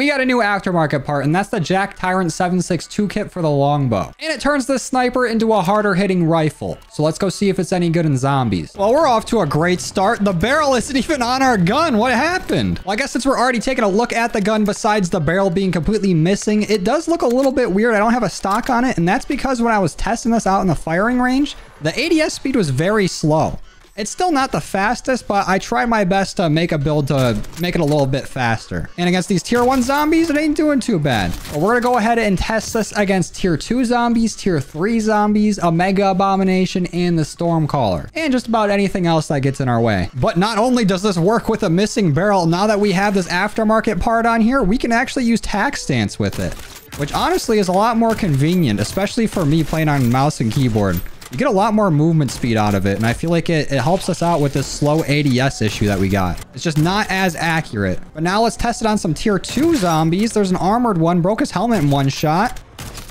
we got a new aftermarket part, and that's the Jak Tyrant 762 kit for the Longbow. And it turns this sniper into a harder hitting rifle. So let's go see if it's any good in zombies. Well, we're off to a great start. The barrel isn't even on our gun. What happened? Well, I guess since we're already taking a look at the gun, besides the barrel being completely missing, it does look a little bit weird. I don't have a stock on it, and that's because when I was testing this out in the firing range, the ADS speed was very slow. It's still not the fastest, but I try my best to make a build to make it a little bit faster. And against these tier 1 zombies, it ain't doing too bad. But we're going to go ahead and test this against tier 2 zombies, tier 3 zombies, a mega abomination, and the Stormcaller. And just about anything else that gets in our way. But not only does this work with a missing barrel, now that we have this aftermarket part on here, we can actually use tack stance with it. Which honestly is a lot more convenient, especially for me playing on mouse and keyboard. You get a lot more movement speed out of it, and I feel like it helps us out with this slow ADS issue that we got. It's just not as accurate. But now let's test it on some tier 2 zombies. There's an armored one, broke his helmet in one shot.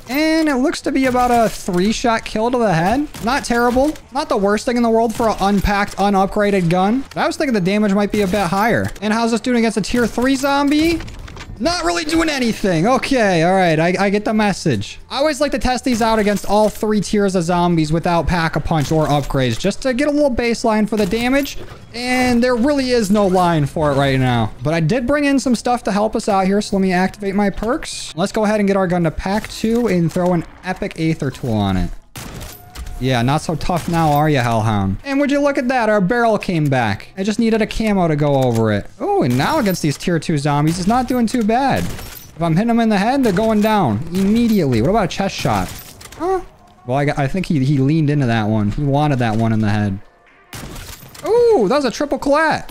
And it looks to be about a 3-shot kill to the head. Not terrible. Not the worst thing in the world for an unpacked, unupgraded gun. But I was thinking the damage might be a bit higher. And how's this doing against a tier 3 zombie? Not really doing anything. Okay, all right, I get the message. I always like to test these out against all 3 tiers of zombies without pack-a-punch or upgrades, just to get a little baseline for the damage. And there really is no line for it right now. But I did bring in some stuff to help us out here, so let me activate my perks. Let's go ahead and get our gun to pack 2 and throw an epic aether tool on it. Yeah, not so tough now, are you, Hellhound? And would you look at that? Our barrel came back. I just needed a camo to go over it. Oh, and now against these tier 2 zombies, it's not doing too bad. If I'm hitting them in the head, they're going down immediately. What about a chest shot? Huh? Well, I think he leaned into that one. He wanted that one in the head. Ooh, that was a triple collat.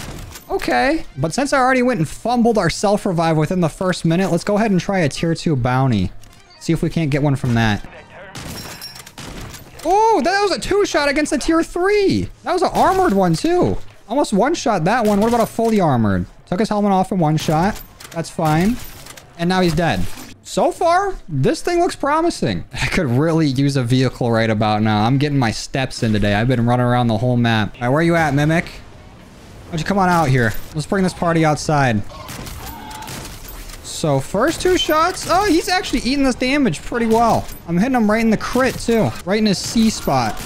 Okay. But since I already went and fumbled our self-revive within the first minute, let's go ahead and try a tier 2 bounty. See if we can't get one from that. Oh, that was a 2-shot against a tier 3. That was an armored one, too. Almost 1-shot that one. What about a fully armored? Took his helmet off in 1 shot. That's fine. And now he's dead. So far, this thing looks promising. I could really use a vehicle right about now. I'm getting my steps in today. I've been running around the whole map. All right, where are you at, Mimic? Why don't you come on out here? Let's bring this party outside. So first 2 shots. Oh, he's actually eating this damage pretty well. I'm hitting him right in the crit too. Right in his C spot.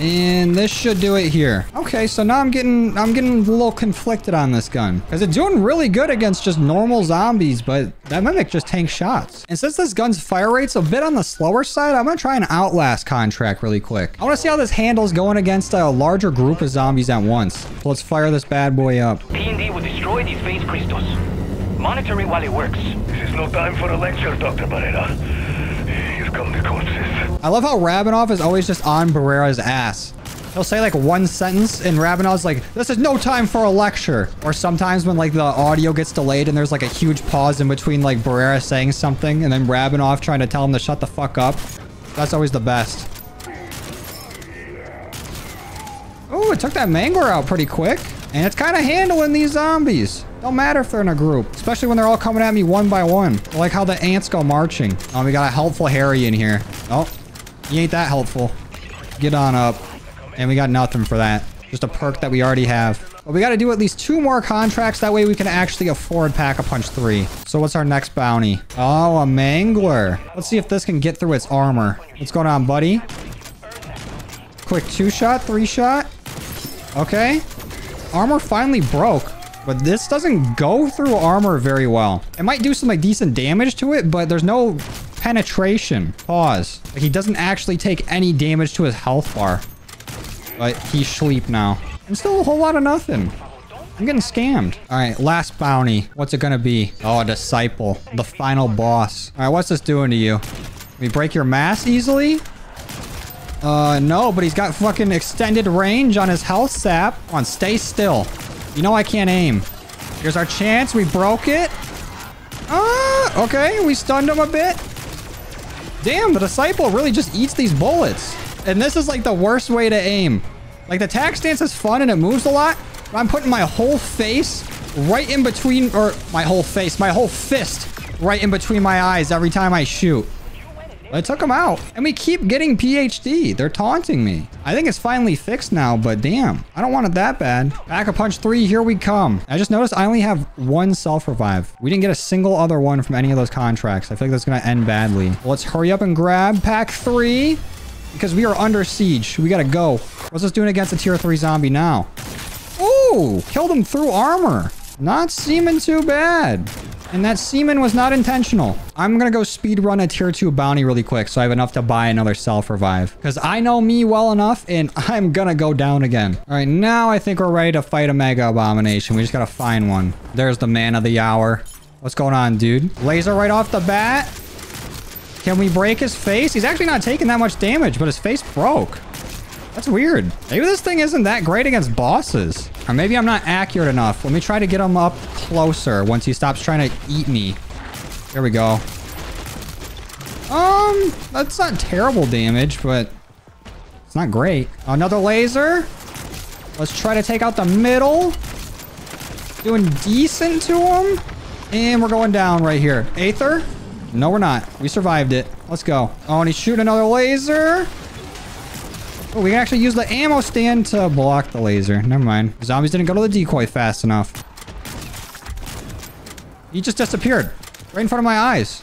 And this should do it here. Okay, so now I'm getting a little conflicted on this gun. Because it's doing really good against just normal zombies, but that Mimic just tanks shots. And since this gun's fire rate's a bit on the slower side, I'm going to try an Outlast contract really quick. I want to see how this handles going against a larger group of zombies at once. So let's fire this bad boy up. P&D will destroy these face crystals. Monitor it while it works. This is no time for a lecture, Dr. Barrera. Here come the corpses. I love how Rabinov is always just on Barrera's ass. He'll say like one sentence and Rabinov's like, this is no time for a lecture. Or sometimes when like the audio gets delayed and there's like a huge pause in between like Barrera saying something and then Rabinov trying to tell him to shut the fuck up. That's always the best. Oh, it took that Mangler out pretty quick. And it's kind of handling these zombies. Don't matter if they're in a group, especially when they're all coming at me one by one. I like how the ants go marching. Oh, we got a helpful Harry in here. Oh, he ain't that helpful. Get on up. And we got nothing for that. Just a perk that we already have. But we got to do at least 2 more contracts. That way we can actually afford Pack-a-Punch 3. So what's our next bounty? Oh, a Mangler. Let's see if this can get through its armor. What's going on, buddy? Quick 2-shot, 3-shot. Okay. Armor finally broke, but this doesn't go through armor very well. It might do some like decent damage to it, but there's no penetration. Pause. Like, he doesn't actually take any damage to his health bar, but he's sleep now. And still a whole lot of nothing. I'm getting scammed. All right, last bounty. What's it gonna be? Oh, a disciple. The final boss. All right, what's this doing to you? Can we break your mass easily? No, but he's got fucking extended range on his health sap. Come on, stay still. You know I can't aim. Here's our chance. We broke it. Okay, we stunned him a bit. Damn, the disciple really just eats these bullets. And this is like the worst way to aim. Like the tack stance is fun and it moves a lot. But I'm putting my whole face right in between, or my whole fist right in between my eyes every time I shoot. I took them out. And we keep getting PhD. They're taunting me. I think it's finally fixed now, but damn. I don't want it that bad. Pack-a-punch 3, here we come. I just noticed I only have one self-revive. We didn't get a single other one from any of those contracts. I feel like that's going to end badly. Well, let's hurry up and grab pack 3 because we are under siege. We got to go. What's this doing against a tier 3 zombie now? Ooh, killed him through armor. Not seeming too bad. And that semen was not intentional. I'm going to go speed run a tier 2 bounty really quick so I have enough to buy another self-revive. Because I know me well enough and I'm going to go down again. All right, now I think we're ready to fight a mega abomination. We just got to find one. There's the man of the hour. What's going on, dude? Laser right off the bat. Can we break his face? He's actually not taking that much damage, but his face broke. That's weird. Maybe this thing isn't that great against bosses. Or maybe I'm not accurate enough. Let me try to get him up closer once he stops trying to eat me. There we go. That's not terrible damage, but it's not great. Another laser. Let's try to take out the middle. Doing decent to him. And we're going down right here. Aether? No, we're not. We survived it. Let's go. Oh, and he's shooting another laser. Oh, we can actually use the ammo stand to block the laser. Never mind. The zombies didn't go to the decoy fast enough. He just disappeared. Right in front of my eyes.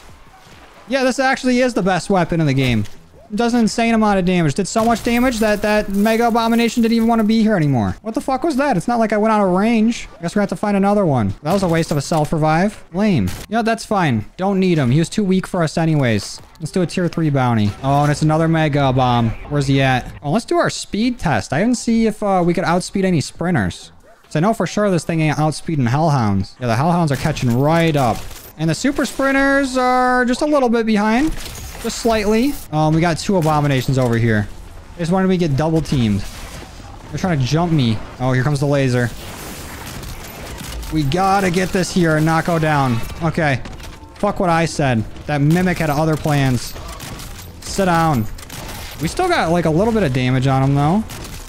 Yeah, this actually is the best weapon in the game. It does an insane amount of damage. Did so much damage that mega abomination didn't even want to be here anymore. What the fuck was that? It's not like I went out of range. I guess we're going to have to find another one. That was a waste of a self-revive. Lame. Yeah, that's fine. Don't need him. He was too weak for us anyways. Let's do a tier 3 bounty. Oh, and it's another mega bomb. Where's he at? Oh, let's do our speed test. I didn't see if we could outspeed any sprinters. So I know for sure this thing ain't outspeeding hellhounds. Yeah, the hellhounds are catching right up. And the super sprinters are just a little bit behind. Just slightly. We got 2 abominations over here. I just wanted me to get double teamed. They're trying to jump me. Oh, here comes the laser. We gotta get this here and not go down. Okay. Fuck what I said. That mimic had other plans. Sit down. We still got like a little bit of damage on him though.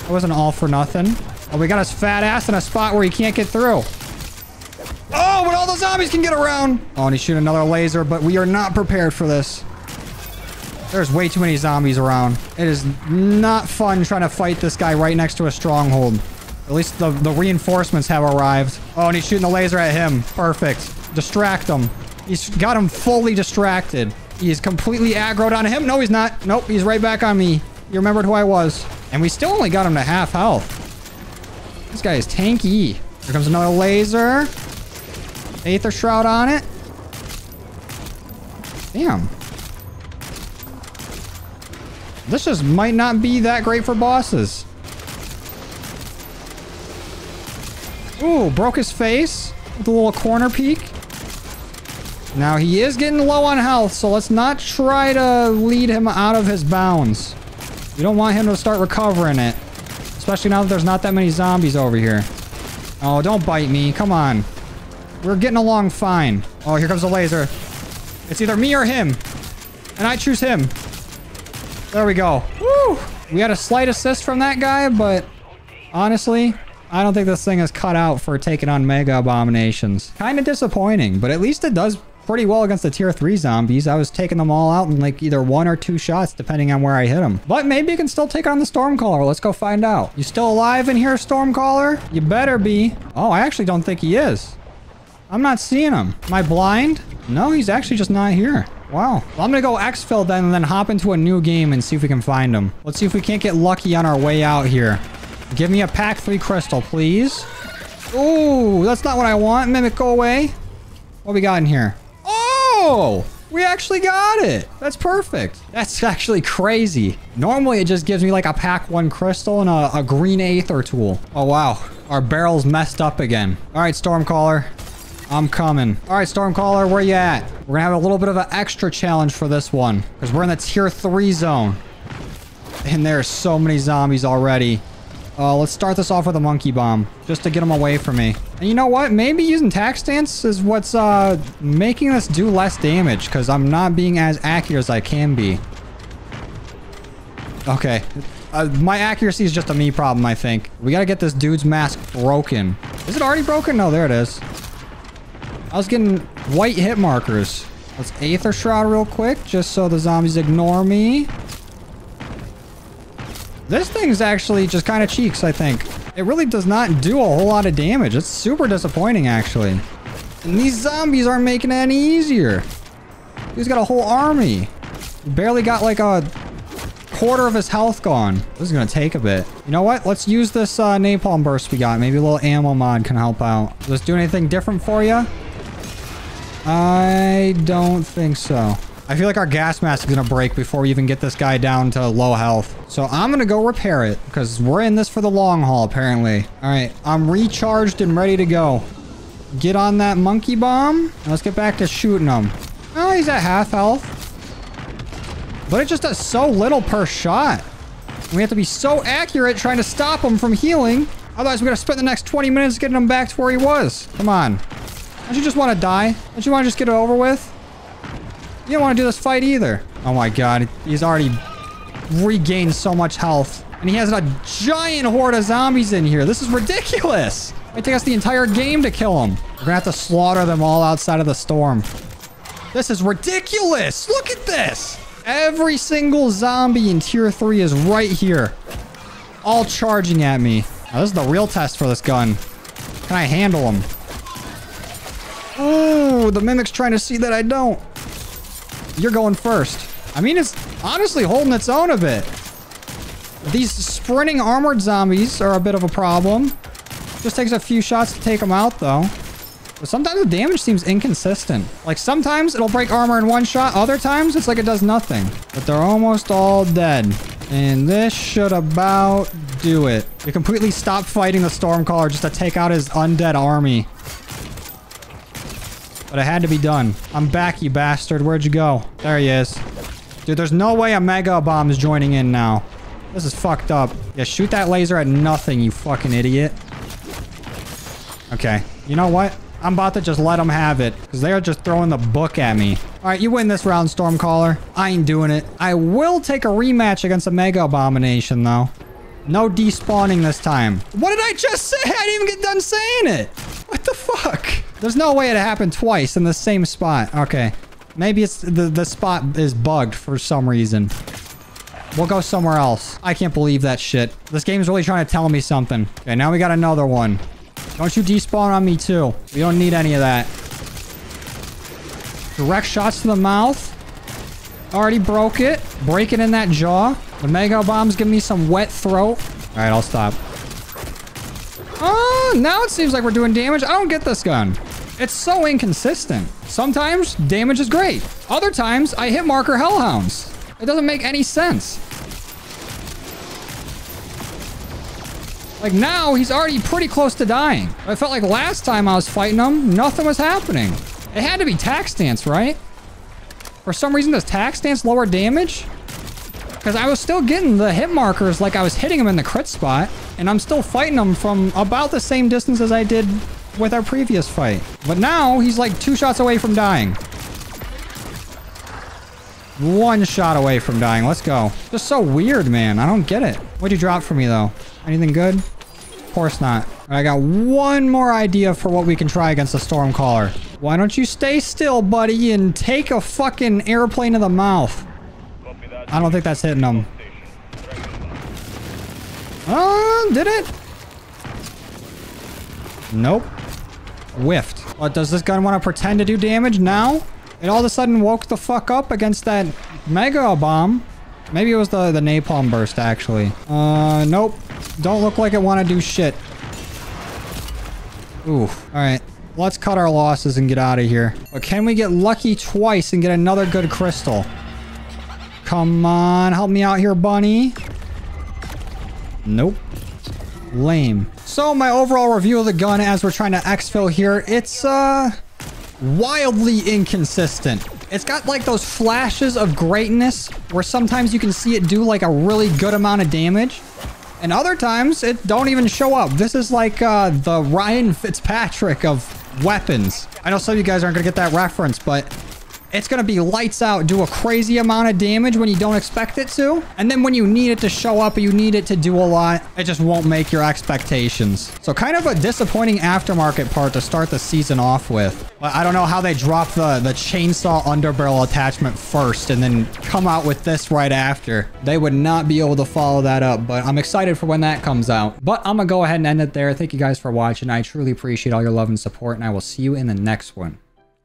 It wasn't all for nothing. Oh, we got his fat ass in a spot where he can't get through. Oh, but all the zombies can get around. Oh, and he shoot another laser, but we are not prepared for this. There's way too many zombies around. It is not fun trying to fight this guy right next to a stronghold. At least the reinforcements have arrived. Oh, and he's shooting the laser at him. Perfect. Distract him. He's got him fully distracted. He's completely aggroed on him. No, he's not. Nope, he's right back on me. You remembered who I was. And we still only got him to half health. This guy is tanky. Here comes another laser. Aether shroud on it. Damn. This just might not be that great for bosses. Ooh, broke his face with a little corner peek. Now he is getting low on health, so let's not try to lead him out of his bounds. We don't want him to start recovering it. Especially now that there's not that many zombies over here. Oh, don't bite me. Come on. We're getting along fine. Oh, here comes the laser. It's either me or him. And I choose him. There we go. Woo! We had a slight assist from that guy, but honestly, I don't think this thing is cut out for taking on mega abominations. Kind of disappointing, but at least it does pretty well against the tier 3 zombies. I was taking them all out in like either 1 or 2 shots, depending on where I hit them. But maybe you can still take on the Stormcaller. Let's go find out. You still alive in here, Stormcaller? You better be. Oh, I actually don't think he is. I'm not seeing him. Am I blind? No, he's actually just not here. Wow. Well, I'm going to go exfil then and then hop into a new game and see if we can find him. Let's see if we can't get lucky on our way out here. Give me a pack 3 crystal, please. Ooh, that's not what I want. Mimic, go away. What we got in here? Oh, we actually got it. That's perfect. That's actually crazy. Normally, it just gives me like a pack 1 crystal and a green aether tool. Oh, wow. Our barrel's messed up again. All right, Stormcaller. I'm coming. All right, Stormcaller, where you at? We're gonna have a little bit of an extra challenge for this one because we're in the tier 3 zone. And there are so many zombies already. Let's start this off with a monkey bomb just to get them away from me. And you know what? Maybe using tack stance is what's making this do less damage because I'm not being as accurate as I can be. Okay. My accuracy is just a me problem, I think. We gotta get this dude's mask broken. Is it already broken? No, there it is. I was getting white hit markers. Let's Aether Shroud real quick, just so the zombies ignore me. This thing's actually just kind of cheeks, I think. It really does not do a whole lot of damage. It's super disappointing, actually. And these zombies aren't making it any easier. He's got a whole army. Barely got like a quarter of his health gone. This is gonna take a bit. You know what? Let's use this napalm burst we got. Maybe a little ammo mod can help out. Does this do anything different for you? I don't think so. I feel like our gas mask is gonna break before we even get this guy down to low health. So I'm gonna go repair it because we're in this for the long haul, apparently. All right, I'm recharged and ready to go. Get on that monkey bomb. Let's get back to shooting him. Oh, he's at half health. But it just does so little per shot. We have to be so accurate trying to stop him from healing. Otherwise, we're going to spend the next 20 minutes getting him back to where he was. Come on. Don't you just want to die? Don't you want to just get it over with? You don't want to do this fight either. Oh my god. He's already regained so much health. And he has a giant horde of zombies in here. This is ridiculous. It takes us the entire game to kill him. We're going to have to slaughter them all outside of the storm. This is ridiculous. Look at this. Every single zombie in tier 3 is right here. All charging at me. Now, this is the real test for this gun. Can I handle them? Oh, the mimic's trying to see that I don't. You're going first. I mean, it's honestly holding its own a bit. These sprinting armored zombies are a bit of a problem. Just takes a few shots to take them out, though. But sometimes the damage seems inconsistent. Like sometimes it'll break armor in one shot. Other times it's like it does nothing. But they're almost all dead. And this should about do it. We completely stopped fighting the Stormcaller just to take out his undead army. But it had to be done. I'm back, you bastard. Where'd you go? There he is. Dude, there's no way a Mega Bomb's joining in now. This is fucked up. Yeah, shoot that laser at nothing, you fucking idiot. Okay. You know what? I'm about to just let them have it because they are just throwing the book at me. All right, you win this round, Stormcaller. I ain't doing it. I will take a rematch against a Mega Abomination, though. No despawning this time. What did I just say? I didn't even get done saying it. What the fuck? There's no way it happened twice in the same spot. Okay. Maybe it's the spot is bugged for some reason. We'll go somewhere else. I can't believe that shit. This game's really trying to tell me something. Okay, now we got another one. Don't you despawn on me, too. We don't need any of that. Direct shots to the mouth. Already broke it. Break it in that jaw. The Mega Bomb's giving me some wet throat. All right, I'll stop. Oh, now it seems like we're doing damage. I don't get this gun. It's so inconsistent. Sometimes damage is great. Other times, I hit marker hellhounds. It doesn't make any sense. Like, now, he's already pretty close to dying. I felt like last time I was fighting him, nothing was happening. It had to be tack stance, right? For some reason, does tack stance lower damage? Because I was still getting the hit markers like I was hitting him in the crit spot. And I'm still fighting him from about the same distance as I did with our previous fight. But now, he's like 2 shots away from dying. 1 shot away from dying. Let's go. Just so weird, man. I don't get it. What'd you drop for me, though? Anything good? Of course not. Right, I got one more idea for what we can try against the Stormcaller. Why don't you stay still, buddy, and take a fucking airplane to the mouth? I don't think that's hitting him. Oh, did it? Nope. Whiffed. What, does this gun want to pretend to do damage now? It all of a sudden woke the fuck up against that Mega Bomb. Maybe it was the napalm burst, actually. Nope. Don't look like it want to do shit. Oof. All right. Let's cut our losses and get out of here. But can we get lucky twice and get another good crystal? Come on. Help me out here, bunny. Nope. Lame. So my overall review of the gun as we're trying to exfil here, it's, wildly inconsistent. It's got like those flashes of greatness where sometimes you can see it do like a really good amount of damage and other times it don't even show up. This is like the Ryan Fitzpatrick of weapons. I know some of you guys aren't gonna get that reference, but It's going to be lights out, do a crazy amount of damage when you don't expect it to. And then when you need it to show up, you need it to do a lot, it just won't make your expectations. So kind of a disappointing aftermarket part to start the season off with. But I don't know how they dropped the chainsaw underbarrel attachment first and then come out with this right after. They would not be able to follow that up, but I'm excited for when that comes out. But I'm going to go ahead and end it there. Thank you guys for watching. I truly appreciate all your love and support, and I will see you in the next one.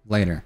Later.